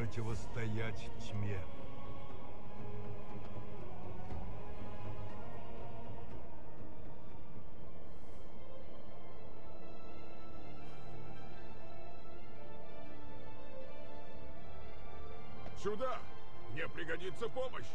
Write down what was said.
противостоять тьме. Сюда! Мне пригодится помощь!